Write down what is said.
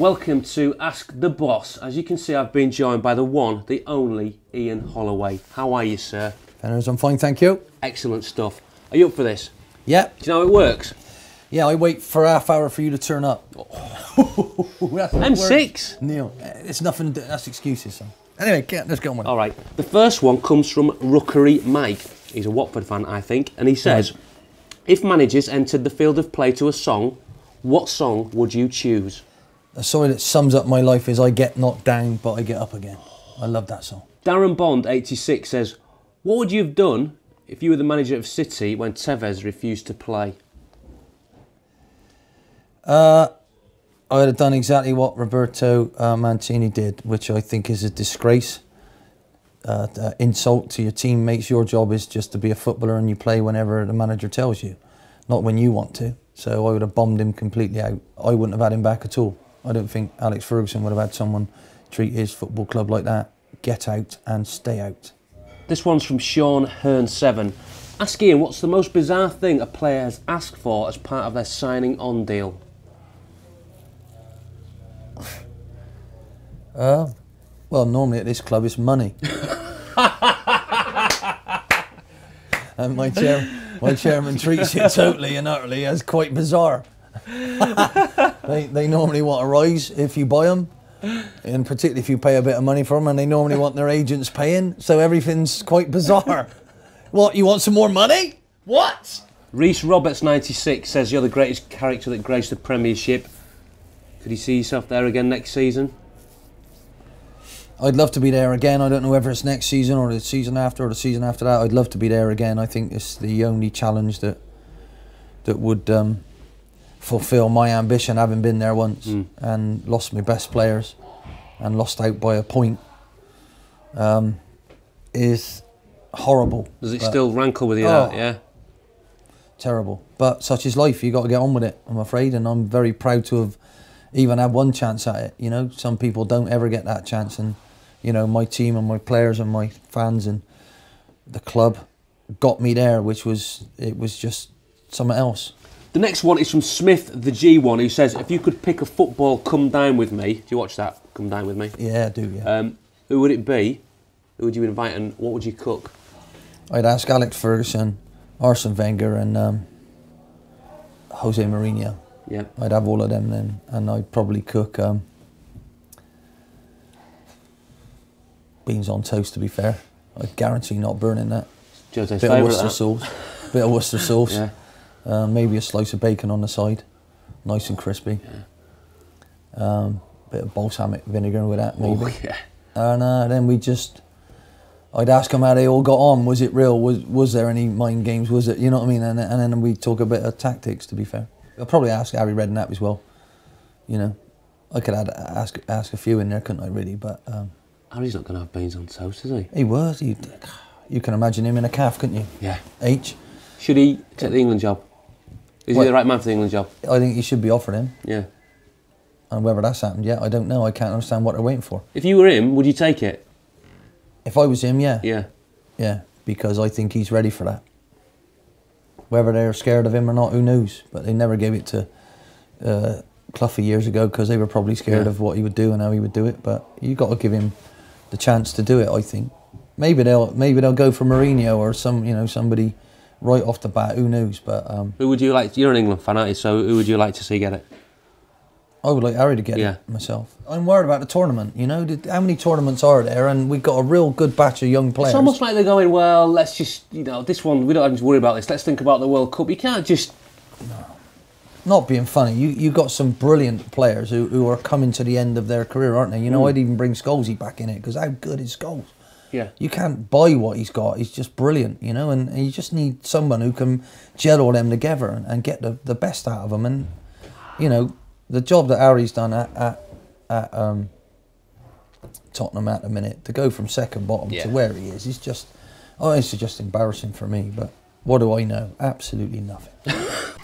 Welcome to Ask the Boss. As you can see, I've been joined by the one, the only, Ian Holloway. How are you, sir? I'm fine, thank you. Excellent stuff. Are you up for this? Yeah. Do you know how it works? Yeah, I wait for half hour for you to turn up. Oh. M6? Neil, it's nothing, that's excuses, son. Anyway, let's get on with it. All right, the first one comes from Rookery Mike. He's a Watford fan, I think, and he says, if managers entered the field of play to a song, what song would you choose? A song that sums up my life is I get knocked down, but I get up again. I love that song. Darren Bond, 86, says, what would you have done if you were the manager of City when Tevez refused to play? I would have done exactly what Roberto Mancini did, which I think is a disgrace, insult to your teammates. Your job is just to be a footballer and you play whenever the manager tells you, not when you want to. So I would have bombed him completely out. I wouldn't have had him back at all. I don't think Alex Ferguson would have had someone treat his football club like that. Get out and stay out. This one's from Sean Hearn7. Ask Ian, what's the most bizarre thing a player has asked for as part of their signing on deal? Well, normally at this club it's money. And my chairman treats it totally and utterly as quite bizarre. They normally want a rise if you buy them, and particularly if you pay a bit of money for them, and they normally want their agents paying, so everything's quite bizarre. What, you want some more money? What? Reece Roberts, 96, says you're the greatest character that graced the Premiership. Could you see yourself there again next season? I'd love to be there again. I don't know whether it's next season or the season after or the season after that. I'd love to be there again. I think it's the only challenge that would fulfil my ambition, having been there once and lost my best players and lost out by a point. Is horrible. Does it still rankle with you? Oh, yeah. Terrible. But such is life. You got to get on with it, I'm afraid. And I'm very proud to have even had one chance at it. You know, some people don't ever get that chance, and you know, my team and my players and my fans and the club got me there, which was, it was just something else. The next one is from Smith the G1, who says, if you could pick a football come down with me, do you watch that, Come Down With Me? Yeah, I do, yeah. Who would it be? Who would you invite and what would you cook? I'd ask Alex Ferguson, Arsene Wenger and Jose Mourinho. Yeah. I'd have all of them then, and I'd probably cook beans on toast, to be fair. I guarantee not burning that. Jose's favourite. Bit of Worcester sauce. Yeah. Maybe a slice of bacon on the side. Nice and crispy. Yeah. Bit of balsamic vinegar with that, maybe. Oh, yeah. And then we just, I'd ask them how they all got on. Was it real? Was there any mind games? Was it, you know what I mean? And then we'd talk a bit of tactics, to be fair. I'll probably ask Harry Redknapp as well. You know, I could ask a few in there, couldn't I, really? But Harry's not going to have beans on toast, is he? He was. You can imagine him in a calf, couldn't you? Yeah. H. Should he take the England job? Is he the right man for the England job? I think he should be offered him. Yeah. And whether that's happened yet, I don't know. I can't understand what they're waiting for. If you were him, would you take it? If I was him, yeah. Yeah. Yeah, because I think he's ready for that. Whether they're scared of him or not, who knows? But they never gave it to Clough years ago because they were probably scared of what he would do and how he would do it. But you've got to give him the chance to do it, I think. Maybe they'll go for Mourinho or somebody right off the bat. Who knows? But who would you like? You're an England fan, aren't you? So who would you like to see get it? I would like Harry to get it myself. I'm worried about the tournament, you know. How many tournaments are there? And we've got a real good batch of young players. It's almost like they're going, well, let's just, you know, this one, we don't have to worry about this. Let's think about the World Cup. You can't just... No. Not being funny. You've got some brilliant players who are coming to the end of their career, aren't they? You know, I'd even bring Skolzy back in it, because how good is Skolzy? Yeah. You can't buy what he's got. He's just brilliant, you know, and you just need someone who can gel all them together and get the best out of them. And, you know... The job that Harry's done at Tottenham at the minute, to go from second bottom to where he is just, oh, it's just embarrassing for me. But what do I know? Absolutely nothing.